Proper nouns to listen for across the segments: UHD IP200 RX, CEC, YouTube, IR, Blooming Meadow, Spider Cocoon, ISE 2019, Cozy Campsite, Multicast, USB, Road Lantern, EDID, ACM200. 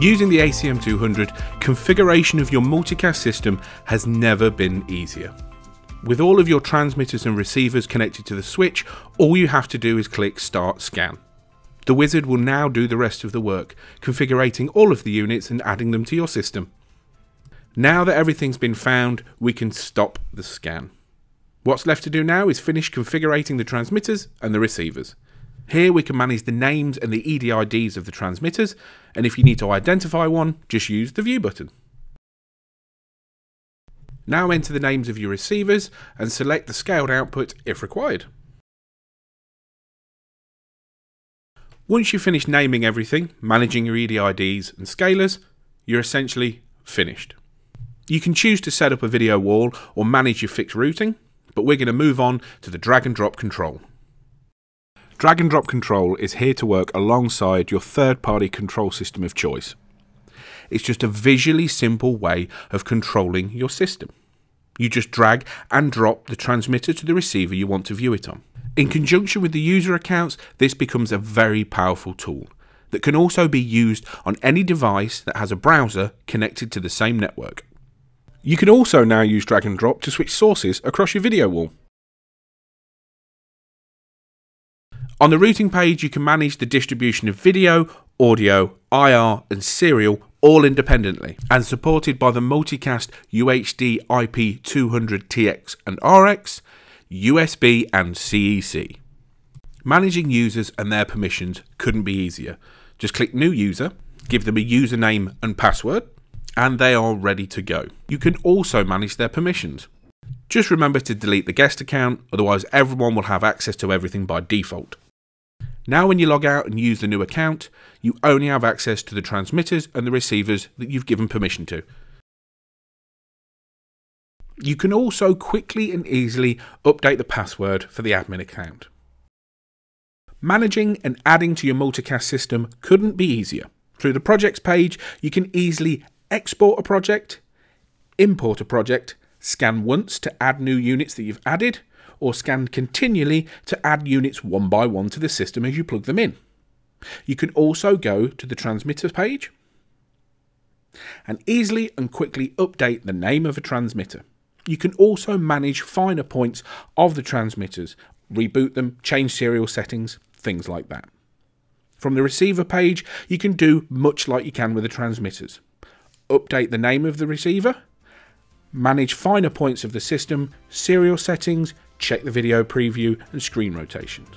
Using the ACM200, configuration of your multicast system has never been easier. With all of your transmitters and receivers connected to the switch, all you have to do is click Start Scan. The wizard will now do the rest of the work, configuring all of the units and adding them to your system. Now that everything's been found, we can stop the scan. What's left to do now is finish configuring the transmitters and the receivers. Here we can manage the names and the EDIDs of the transmitters, and if you need to identify one, just use the View button. Now enter the names of your receivers and select the scaled output if required. Once you finish naming everything, managing your EDIDs and scalers, you're essentially finished. You can choose to set up a video wall or manage your fixed routing, but we're going to move on to the drag and drop control. Drag and drop control is here to work alongside your third-party control system of choice. It's just a visually simple way of controlling your system. You just drag and drop the transmitter to the receiver you want to view it on. In conjunction with the user accounts, this becomes a very powerful tool that can also be used on any device that has a browser connected to the same network. You can also now use drag and drop to switch sources across your video wall. On the routing page, you can manage the distribution of video, audio, IR and serial all independently and supported by the Multicast UHD IP200 TX and RX, USB and CEC. Managing users and their permissions couldn't be easier. Just click New User, give them a username and password, and they are ready to go. You can also manage their permissions. Just remember to delete the guest account, otherwise everyone will have access to everything by default. Now when you log out and use the new account, you only have access to the transmitters and the receivers that you've given permission to. You can also quickly and easily update the password for the admin account. Managing and adding to your multicast system couldn't be easier. Through the projects page, you can easily export a project, import a project, scan once to add new units that you've added, or scan continually to add units one by one to the system as you plug them in. You can also go to the transmitter page and easily and quickly update the name of a transmitter. You can also manage finer points of the transmitters, reboot them, change serial settings, things like that. From the receiver page, you can do much like you can with the transmitters. Update the name of the receiver, manage finer points of the system, serial settings, check the video preview and screen rotations.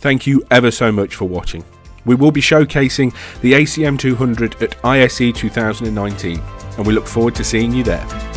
Thank you ever so much for watching. We will be showcasing the ACM200 at ISE 2019 and we look forward to seeing you there.